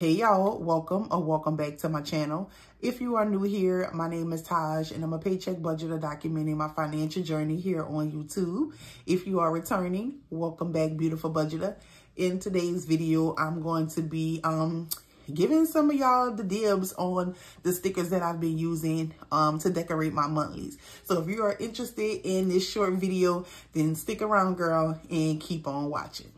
Hey y'all, welcome or welcome back to my channel. If you are new here, my name is Taj and I'm a paycheck budgeter documenting my financial journey here on YouTube. If you are returning, welcome back, beautiful budgeter. In today's video, I'm going to be giving some of y'all the dibs on the stickers that I've been using to decorate my monthlies. So if you are interested in this short video, then stick around, girl, and keep on watching.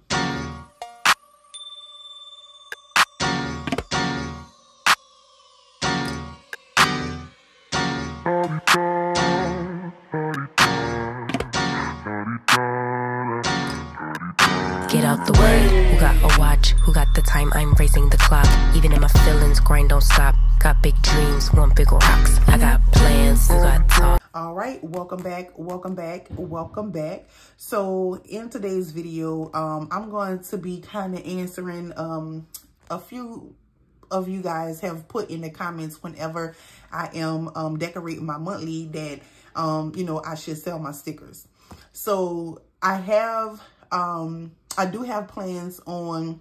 Get out the way, who got a watch, who got the time, I'm raising the clock. Even in my feelings, grind don't stop. Got big dreams, want big rocks. I got plans, you got talk. All right, welcome back, welcome back, welcome back. So in today's video, I'm going to be kind of answering a few of you guys have put in the comments whenever I am decorating my monthly that, you know, I should sell my stickers. So I have... I do have plans on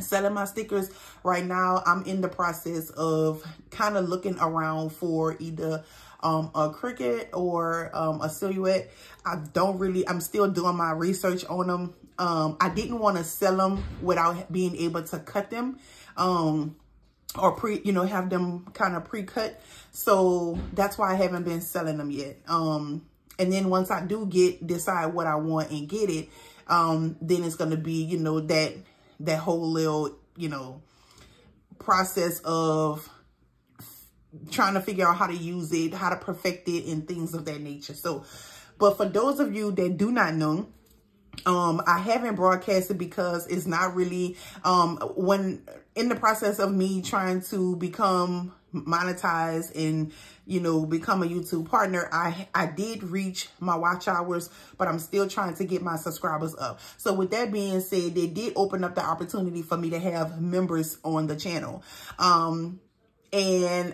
selling my stickers. Right now, I'm in the process of kind of looking around for either a Cricut or a Silhouette. I'm still doing my research on them. I didn't want to sell them without being able to cut them or have them kind of pre-cut. So that's why I haven't been selling them yet. And then once I do decide what I want and get it, then it's going to be, you know, that whole little, you know, process of trying to figure out how to use it, how to perfect it and things of that nature. So, but for those of you that do not know, I haven't broadcasted because it's not really, when in the process of me trying to become monetized and, you know, become a YouTube partner, I did reach my watch hours, but I'm still trying to get my subscribers up. So with that being said, they did open up the opportunity for me to have members on the channel. And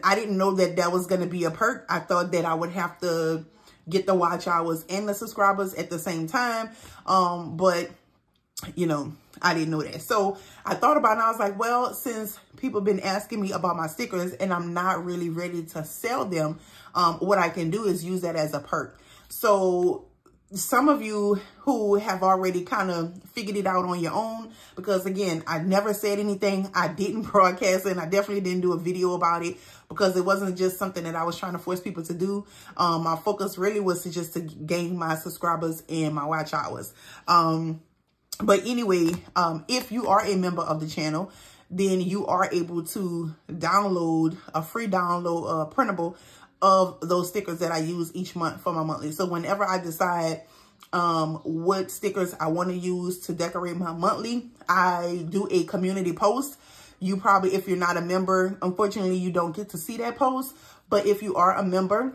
I didn't know that that was going to be a perk. I thought that I would have to get the watch hours and the subscribers at the same time. But you know, I didn't know that. So I thought about it and I was like, well, since people been asking me about my stickers and I'm not really ready to sell them, what I can do is use that as a perk. So some of you who have already kind of figured it out on your own, because again, I never said anything. I didn't broadcast it and I definitely didn't do a video about it because it wasn't just something that I was trying to force people to do. My focus really was to gain my subscribers and my watch hours. But anyway, if you are a member of the channel, then you are able to download a free download printable of those stickers that I use each month for my monthly. So whenever I decide what stickers I want to use to decorate my monthly, I do a community post. You probably, if you're not a member, unfortunately, you don't get to see that post. But if you are a member,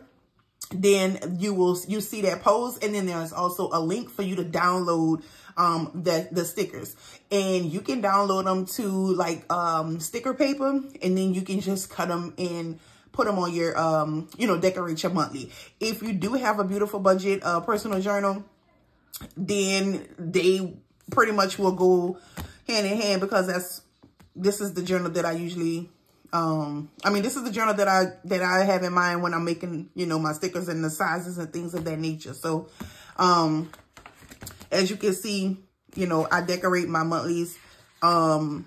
then you see that post, and then there's also a link for you to download the stickers, and you can download them to like sticker paper, and then you can just cut them and put them on your you know, decorate your monthly. If you do have a beautiful budget personal journal, then they pretty much will go hand in hand, because this is the journal that I usually this is the journal that I have in mind when I'm making, you know, my stickers and the sizes and things of that nature. So, as you can see, you know, I decorate my monthlies. And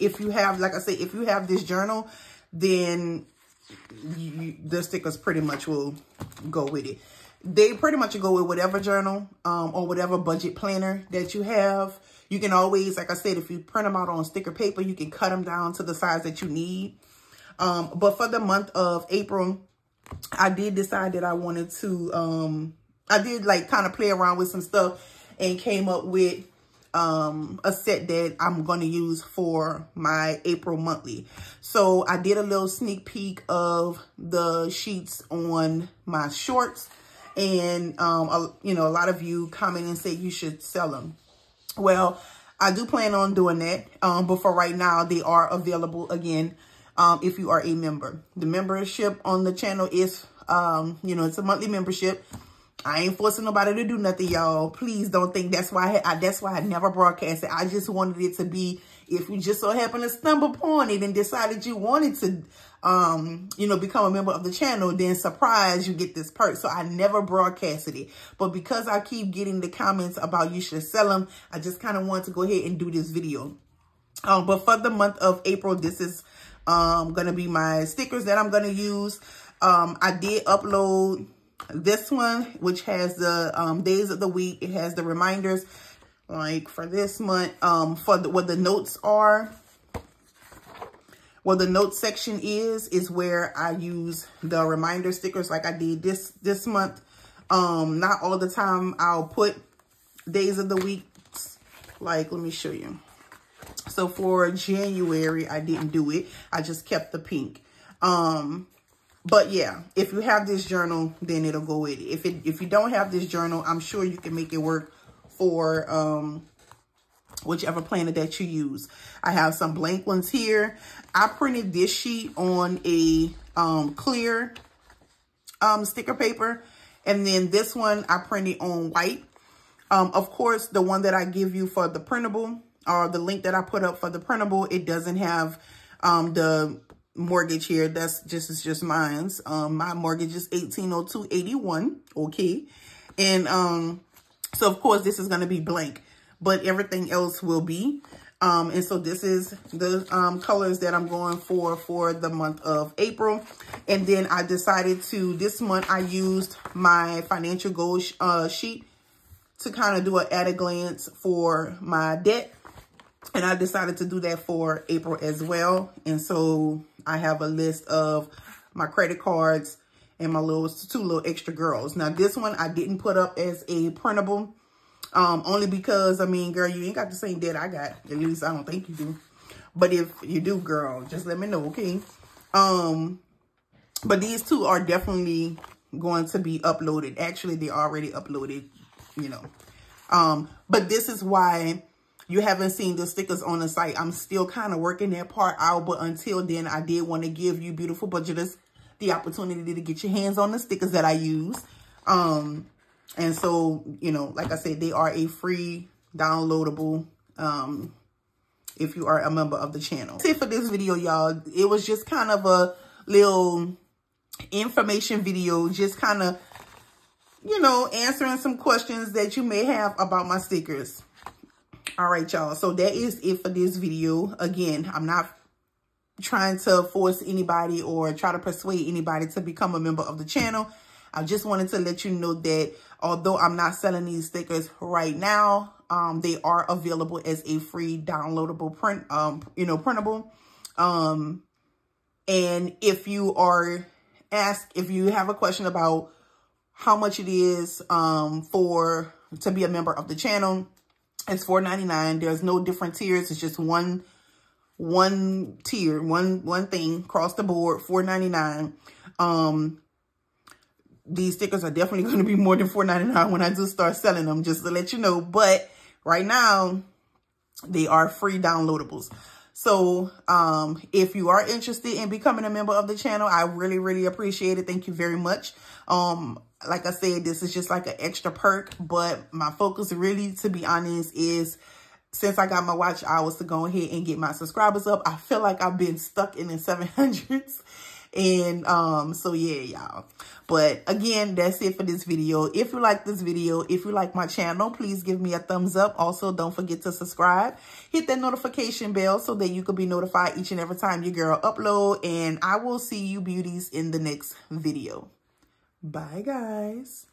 if you have, like I say, if you have this journal, then the stickers pretty much will go with it. They pretty much go with whatever journal, or whatever budget planner that you have. You can always, like I said, if you print them out on sticker paper, you can cut them down to the size that you need. But for the month of April, I did decide that I wanted to, I did like kind of play around with some stuff and came up with a set that I'm going to use for my April monthly. So I did a little sneak peek of the sheets on my shorts. And, you know, a lot of you comment and say you should sell them. Well, I do plan on doing that. But for right now, they are available again, if you are a member. The membership on the channel is, you know, it's a monthly membership. I ain't forcing nobody to do nothing, y'all. Please don't think that's why I never broadcast it. I just wanted it to be If you just so happen to stumble upon it and decided you wanted to, you know, become a member of the channel, then surprise, you get this perk. So I never broadcasted it, but because I keep getting the comments about you should sell them, I just kind of want to go ahead and do this video. But for the month of April, this is going to be my stickers that I'm going to use. I did upload this one, which has the days of the week. It has the reminders, like for this month, for the, what the notes are. Well, the notes section is where I use the reminder stickers, like I did this month. Not all the time I'll put days of the week. Like, let me show you. So for January, I didn't do it. I just kept the pink. But yeah, if you have this journal, then it'll go with it. If you don't have this journal, I'm sure you can make it work for whichever planner that you use. I have some blank ones here. I printed this sheet on a clear sticker paper. And then this one I printed on white. Of course, the one that I give you for the printable, or the link that I put up for the printable, it doesn't have the mortgage here. That's just mine's. My mortgage is $1802.81. Okay. And so of course this is going to be blank, but everything else will be. And so this is the colors that I'm going for the month of April. And then I decided to, this month I used my financial goal sheet to kind of do an at a glance for my debt. And I decided to do that for April as well. And so I have a list of my credit cards and my two little extra girls. Now this one I didn't put up as a printable. Only because, I mean, girl, you ain't got the same debt I got. At least I don't think you do. But if you do, girl, just let me know, okay? But these two are definitely going to be uploaded. Actually, they already uploaded, you know. But this is why you haven't seen the stickers on the site. I'm still kind of working that part out, but until then, I did want to give you beautiful budgeters the opportunity to get your hands on the stickers that I use. And so, you know, like I said, they are a free downloadable if you are a member of the channel. That's it for this video, y'all. It was just kind of a little information video, just kind of, you know, answering some questions that you may have about my stickers. All right, y'all. So that is it for this video. Again, I'm not trying to force anybody or try to persuade anybody to become a member of the channel. I just wanted to let you know that although I'm not selling these stickers right now, they are available as a free downloadable print, you know, printable. And if you are asked, if you have a question about how much it is for to be a member of the channel, it's $4.99. There's no different tiers. It's just one tier, one thing across the board, $4.99. These stickers are definitely going to be more than $4.99 when I do start selling them, just to let you know. But right now, they are free downloadables. So if you are interested in becoming a member of the channel, I really, really appreciate it. Thank you very much. Like I said, this is just like an extra perk, but my focus really, to be honest, is since I got my watch hours to go ahead and get my subscribers up. I feel like I've been stuck in the 700s. And so yeah, y'all. But again, that's it for this video. If you like this video, if you like my channel, please give me a thumbs up. Also, don't forget to subscribe. Hit that notification bell so that you can be notified each and every time your girl upload. And I will see you beauties in the next video. Bye, guys.